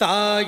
Did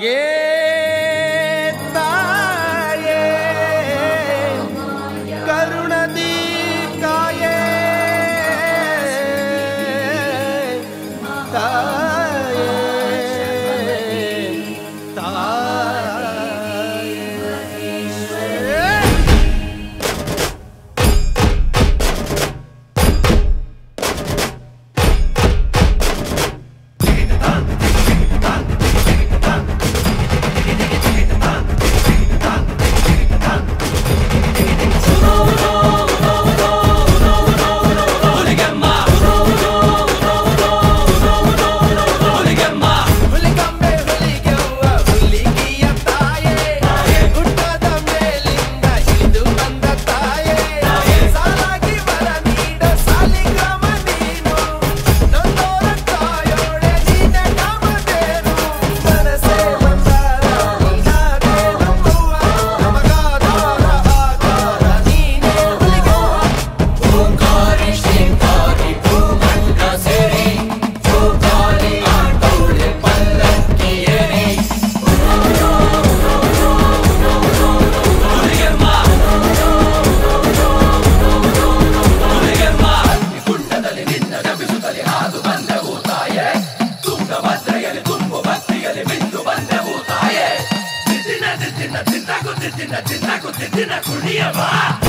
not